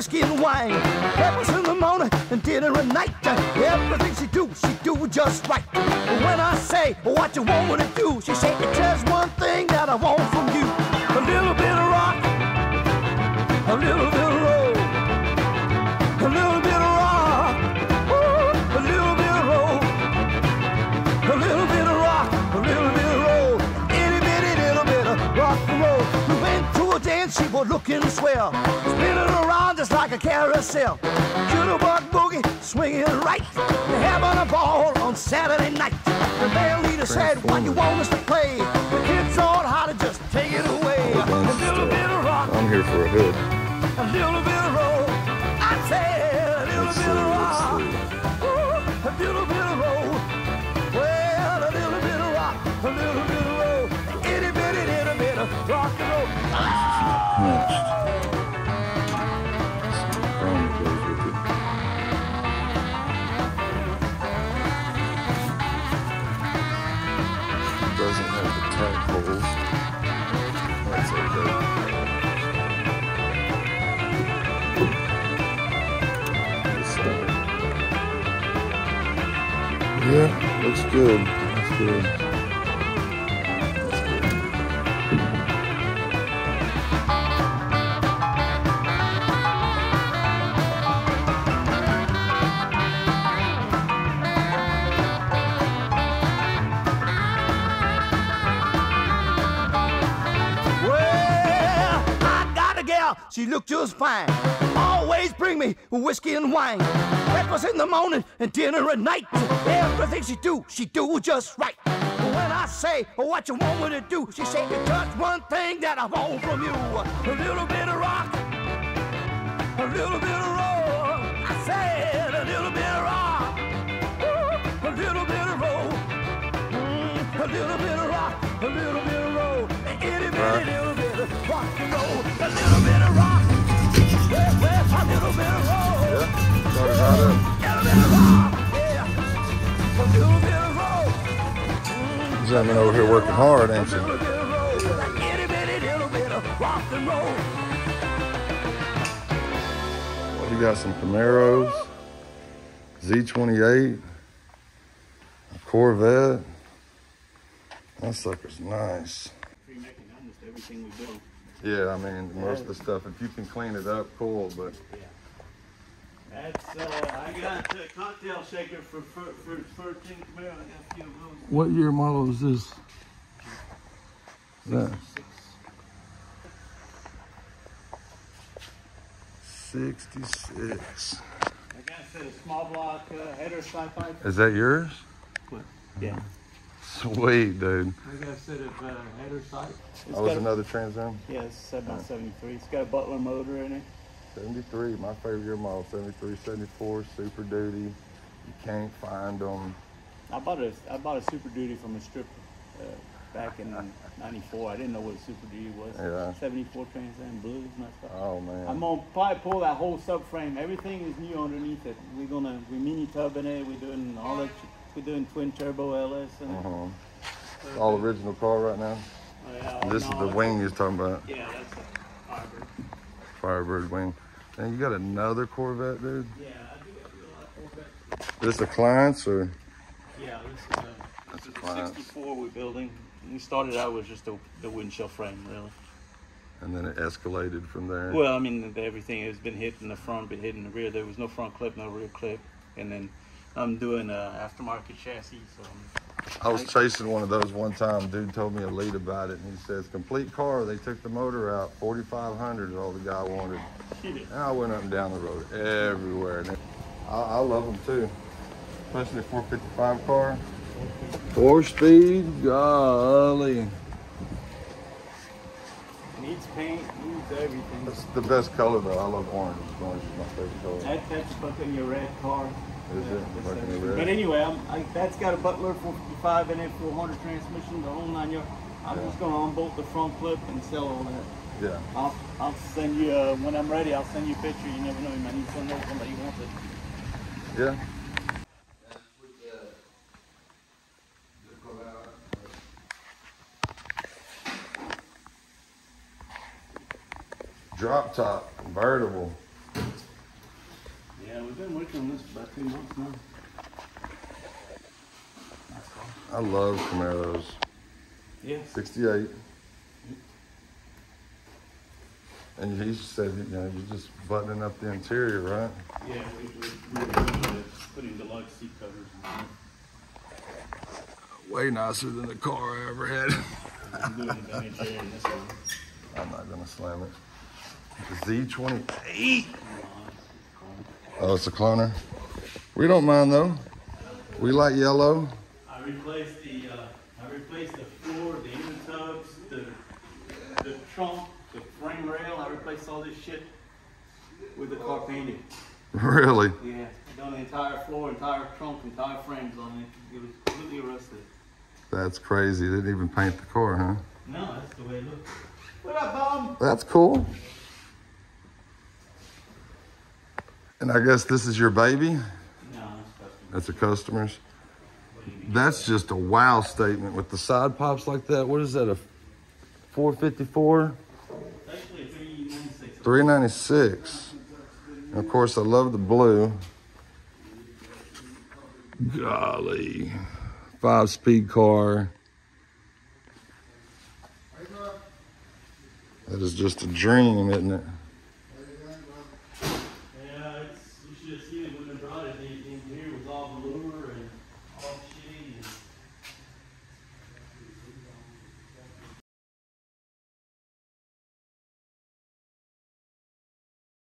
whiskey and wine. Breakfast in the morning and dinner at night. Everything she do just right. When I say what you want me to do, she say, "There's one thing that I want from you. A little bit of rock, a little bit of roll. A little bit of rock, ooh, a little bit of roll. A little bit of rock, a little bit of roll. Itty bitty little bit of rock and roll." We went to a dance, she was looking swell, spinning around just like a carousel. Cutie buck boogie, swinging right. We're having a ball on Saturday night. The band leader said, "What you want us to play?" The kids taught how to just take it away. A little bit of rock. I'm here for a hood. A little bit of roll. A little bit of roll, well, a little bit of rock, a little bit of roll, itty bitty bit of rock and roll. It doesn't have the tight holes. Yeah, looks good. That's good. That's good. Well, I got a gal, she looked just fine. Always bring me whiskey and wine. Breakfast in the morning and dinner at night. Everything she do just right. When I say what you want me to do, she say, "Just one thing that I want from you. A little bit of rock, a little bit of roll." I said, "A little bit of rock, ooh, a little bit of roll, a little bit of rock, a little bit of roll, a little bit of rock and roll, a little bit of rock, a little bit of roll." Yeah, got it out of it. She's over here working hard, ain't she? Well, you got some Camaros, Z28, a Corvette. That sucker's nice. Yeah, I mean, most of the stuff, if you can clean it up, cool, but... That's, I got a cocktail shaker for 13 Camaro. I got a few of those. What year model is this? 66. 66. I got a small block header sci-fi. Is that yours? What? Yeah. Sweet, dude. I got a set of header sci-fi. Oh, it's another Trans Am? Yeah, it's 7.73. It's got a Butler motor in it. 73, my favorite year model, 73, 74, Super Duty. You can't find them. I bought a Super Duty from a stripper back in '94. I didn't know what a Super Duty was. Yeah. 74 Trans Am Blues, messed up. Oh man. I'm gonna probably pull that whole subframe. Everything is new underneath it. We mini tub in it. We're doing all that. We're doing twin turbo LS. And It's all original car right now. Oh, yeah, this is the wing you're talking about. Yeah, that's the hybrid. Firebird wing. And you got another Corvette, dude? Yeah, I do a lot of Corvettes. Is this a client's or? Yeah, this is a 64 we're building. We started out with just the windshield frame, really. And then it escalated from there? Well, I mean, everything has been hit in the front, been hit in the rear. There was no front clip, no rear clip. And then I'm doing aftermarket chassis. So I was chasing one of those one time. Dude told me a lead about it, and he says, "Complete car, they took the motor out, 4,500 is all the guy wanted." And I went up and down the road everywhere. And I love them too, especially the 455 car. 4-speed, golly. Needs paint, needs everything. That's the best color though. I love orange. Orange is my favorite color. That's fucking your red car. But anyway, that's got a Butler 455 in it, 400 transmission, the whole 9 yards. I'm just going to unbolt the front clip and sell all that. Yeah. I'll send you, when I'm ready, I'll send you a picture. You never know, you might need somebody who wants it. Yeah. Drop top, convertible. We've been working on this for about 2 months now. That's cool. I love Camaros. Yeah. 68. And he said, you know, you're just buttoning up the interior, right? Yeah, we're putting deluxe seat covers in there. Way nicer than the car I ever had. I'm not going to slam it. Z28. Oh, it's a cloner. We don't mind, though. We like yellow. I replaced the floor, the inner tubs, the trunk, the frame rail. I replaced all this shit with the car painted. Really? Yeah. I done the entire floor, entire trunk, entire frames on it. It was completely rusted. That's crazy. They didn't even paint the car, huh? No, that's the way it looked. What up, Bob? That's cool. And I guess this is your baby? No, that's a customer's. That's just a wow statement with the side pops like that. What is that, a 454? It's actually a 396. 396. And of course, I love the blue. Golly. 5-speed car. That is just a dream, isn't it? Yeah, you should have seen it when they brought it. The interior was all blue and all shitty.